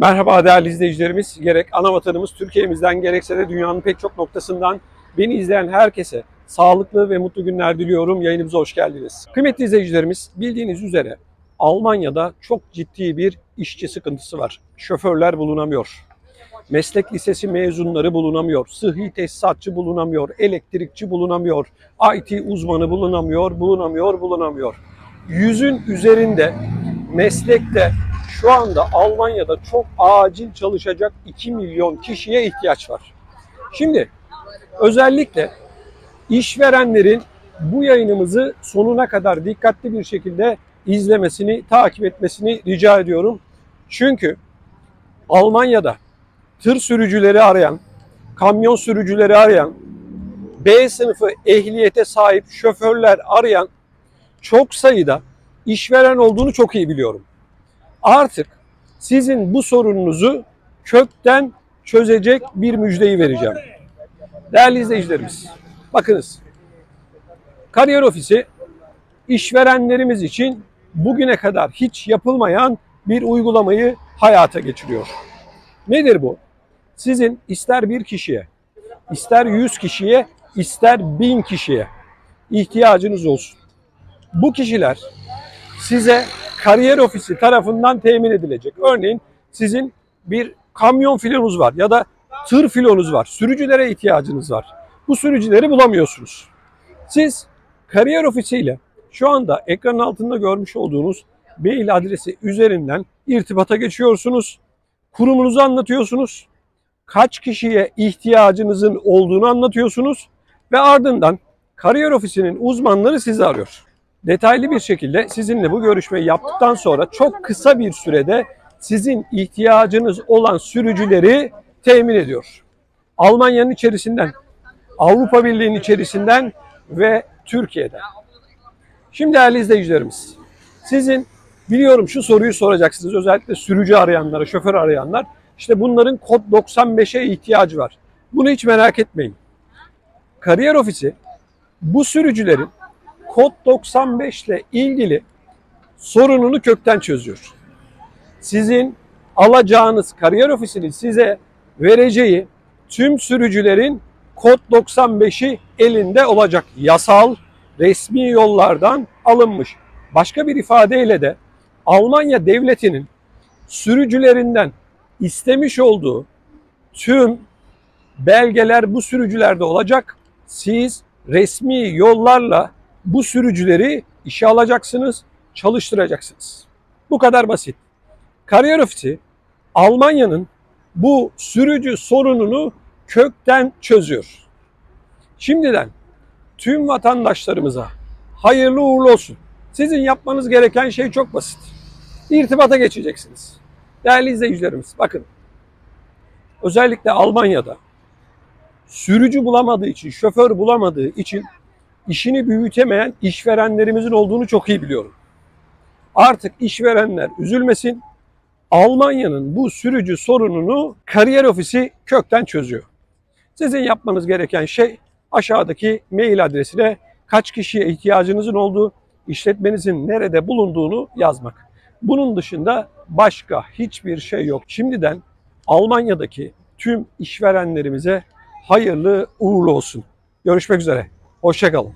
Merhaba değerli izleyicilerimiz. Gerek ana vatanımız Türkiye'mizden gerekse de dünyanın pek çok noktasından beni izleyen herkese sağlıklı ve mutlu günler diliyorum. Yayınımıza hoş geldiniz. Kıymetli izleyicilerimiz, bildiğiniz üzere Almanya'da çok ciddi bir işçi sıkıntısı var. Şoförler bulunamıyor. Meslek lisesi mezunları bulunamıyor. Sıhhi tesisatçı bulunamıyor. Elektrikçi bulunamıyor. IT uzmanı bulunamıyor. 100'ün üzerinde meslekte şu anda Almanya'da çok acil çalışacak 2 milyon kişiye ihtiyaç var. Şimdi özellikle işverenlerin bu yayınımızı sonuna kadar dikkatli bir şekilde izlemesini, takip etmesini rica ediyorum. Çünkü Almanya'da tır sürücüleri arayan, kamyon sürücüleri arayan, B sınıfı ehliyete sahip şoförler arayan çok sayıda işveren olduğunu çok iyi biliyorum. Artık sizin bu sorununuzu kökten çözecek bir müjdeyi vereceğim. Değerli izleyicilerimiz, bakınız. Kariyer Ofisi işverenlerimiz için bugüne kadar hiç yapılmayan bir uygulamayı hayata geçiriyor. Nedir bu? Sizin ister bir kişiye, ister 100 kişiye, ister 1000 kişiye ihtiyacınız olsun. Bu kişiler size Kariyer Ofisi tarafından temin edilecek. Örneğin sizin bir kamyon filonuz var ya da tır filonuz var. Sürücülere ihtiyacınız var. Bu sürücüleri bulamıyorsunuz. Siz Kariyer Ofisi ile şu anda ekranın altında görmüş olduğunuz mail adresi üzerinden irtibata geçiyorsunuz. Kurumunuzu anlatıyorsunuz. Kaç kişiye ihtiyacınızın olduğunu anlatıyorsunuz. Ve ardından Kariyer Ofisi'nin uzmanları sizi arıyor. Detaylı bir şekilde sizinle bu görüşmeyi yaptıktan sonra çok kısa bir sürede sizin ihtiyacınız olan sürücüleri temin ediyor. Almanya'nın içerisinden, Avrupa Birliği'nin içerisinden ve Türkiye'den. Şimdi değerli izleyicilerimiz, sizin biliyorum şu soruyu soracaksınız, özellikle sürücü arayanlara, şoför arayanlar. İşte bunların Kod 95'e ihtiyacı var. Bunu hiç merak etmeyin. Kariyer Ofisi bu sürücülerin Kod 95 ile ilgili sorununu kökten çözüyor. Sizin alacağınız, Kariyer Ofisi'nin size vereceği tüm sürücülerin Kod 95'i elinde olacak. Yasal, resmi yollardan alınmış. Başka bir ifadeyle de Almanya devletinin sürücülerinden istemiş olduğu tüm belgeler bu sürücülerde olacak. Siz resmi yollarla bu sürücüleri işe alacaksınız, çalıştıracaksınız. Bu kadar basit. Kariyer Ofisi Almanya'nın bu sürücü sorununu kökten çözüyor. Şimdiden tüm vatandaşlarımıza hayırlı uğurlu olsun. Sizin yapmanız gereken şey çok basit. İrtibata geçeceksiniz. Değerli izleyicilerimiz, bakın. Özellikle Almanya'da sürücü bulamadığı için, şoför bulamadığı için işini büyütemeyen işverenlerimizin olduğunu çok iyi biliyorum. Artık işverenler üzülmesin. Almanya'nın bu sürücü sorununu Kariyer Ofisi kökten çözüyor. Sizin yapmanız gereken şey aşağıdaki mail adresine kaç kişiye ihtiyacınızın olduğu, işletmenizin nerede bulunduğunu yazmak. Bunun dışında başka hiçbir şey yok. Şimdiden Almanya'daki tüm işverenlerimize hayırlı uğurlu olsun. Görüşmek üzere. Hoşça kalın.